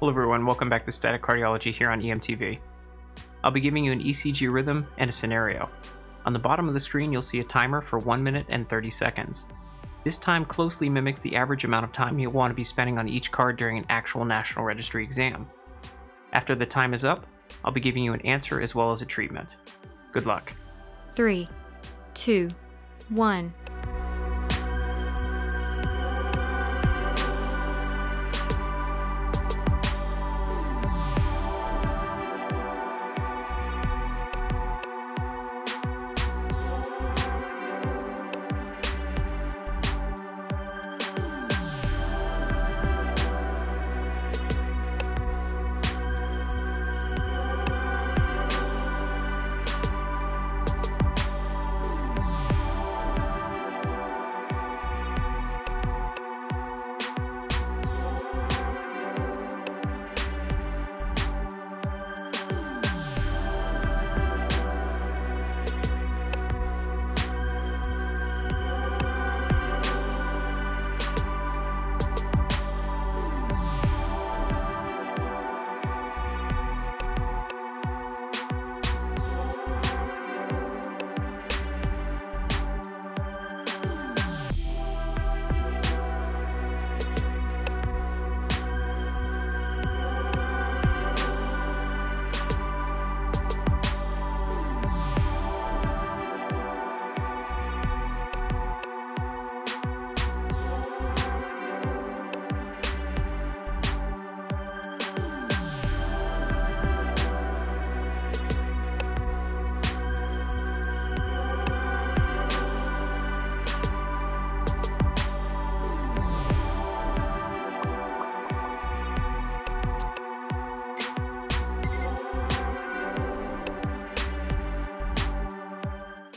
Hello everyone, welcome back to Static Cardiology here on EMTV. I'll be giving you an ECG rhythm and a scenario. On the bottom of the screen you'll see a timer for 1 minute and 30 seconds. This time closely mimics the average amount of time you'll want to be spending on each card during an actual National Registry exam. After the time is up, I'll be giving you an answer as well as a treatment. Good luck. 3, 2, 1.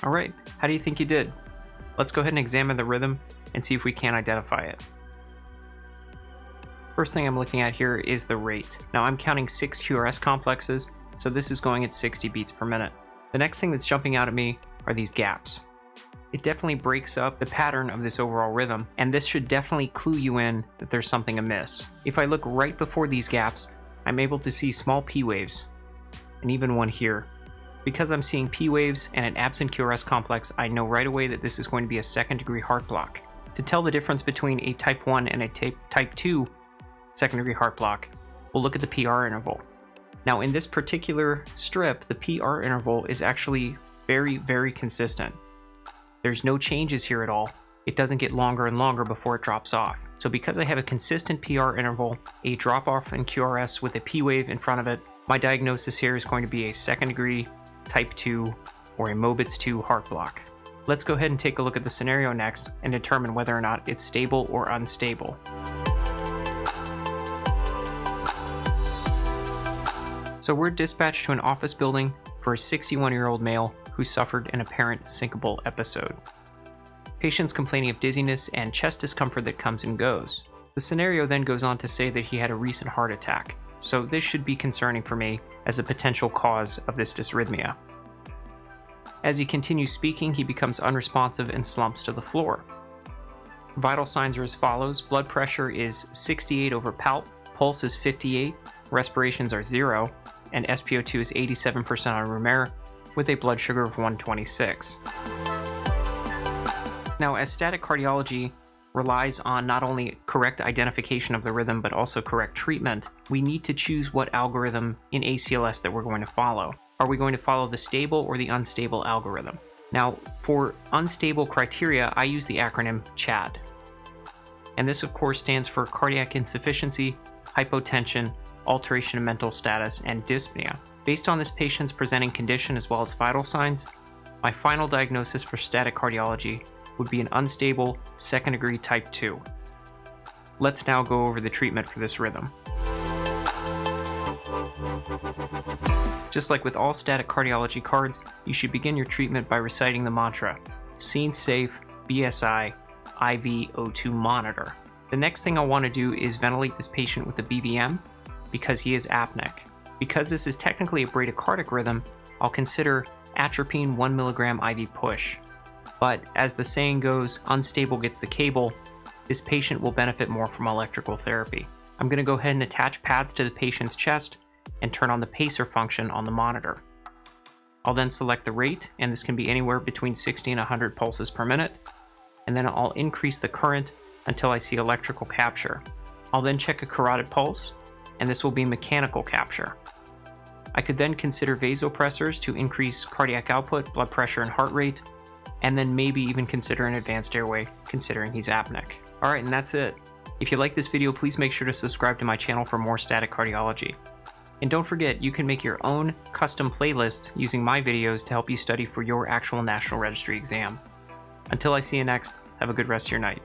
Alright, how do you think you did? Let's go ahead and examine the rhythm and see if we can identify it. First thing I'm looking at here is the rate. Now I'm counting 6 QRS complexes, so this is going at 60 beats per minute. The next thing that's jumping out at me are these gaps. It definitely breaks up the pattern of this overall rhythm, and this should definitely clue you in that there's something amiss. If I look right before these gaps, I'm able to see small P waves, and even one here. Because I'm seeing P waves and an absent QRS complex, I know right away that this is going to be a second-degree heart block. To tell the difference between a type 1 and a type 2 second-degree heart block, we'll look at the PR interval. Now in this particular strip, the PR interval is actually very, very consistent. There's no changes here at all. It doesn't get longer and longer before it drops off. So because I have a consistent PR interval, a drop-off in QRS with a P wave in front of it, my diagnosis here is going to be a second-degree type 2 or a Mobitz 2 heart block. Let's go ahead and take a look at the scenario next and determine whether or not it's stable or unstable. So we're dispatched to an office building for a 61-year-old male who suffered an apparent syncopal episode. Patient's complaining of dizziness and chest discomfort that comes and goes. The scenario then goes on to say that he had a recent heart attack. So this should be concerning for me as a potential cause of this dysrhythmia. As he continues speaking, he becomes unresponsive and slumps to the floor. Vital signs are as follows. Blood pressure is 68/palp, pulse is 58, respirations are 0, and SpO2 is 87% on room air with a blood sugar of 126. Now, as static cardiology relies on not only correct identification of the rhythm but also correct treatment, we need to choose what algorithm in ACLS that we're going to follow. Are we going to follow the stable or the unstable algorithm? Now, for unstable criteria, I use the acronym CHAD. And this, of course, stands for cardiac insufficiency, hypotension, alteration of mental status, and dyspnea. Based on this patient's presenting condition as well as vital signs, my final diagnosis for static cardiology would be an unstable second-degree type 2. Let's now go over the treatment for this rhythm. Just like with all static cardiology cards, you should begin your treatment by reciting the mantra, Seen Safe, BSI, IV O2 Monitor. The next thing I want to do is ventilate this patient with a BVM because he is apneic. Because this is technically a bradycardic rhythm, I'll consider atropine 1 mg IV push. But as the saying goes, unstable gets the cable, this patient will benefit more from electrical therapy. I'm going to go ahead and attach pads to the patient's chest and turn on the pacer function on the monitor. I'll then select the rate, and this can be anywhere between 60 and 100 pulses per minute, and then I'll increase the current until I see electrical capture. I'll then check a carotid pulse, and this will be mechanical capture. I could then consider vasopressors to increase cardiac output, blood pressure, and heart rate, and then maybe even consider an advanced airway, considering he's apneic. All right, and that's it. If you like this video, please make sure to subscribe to my channel for more static cardiology. And don't forget, you can make your own custom playlists using my videos to help you study for your actual National Registry exam. Until I see you next, have a good rest of your night.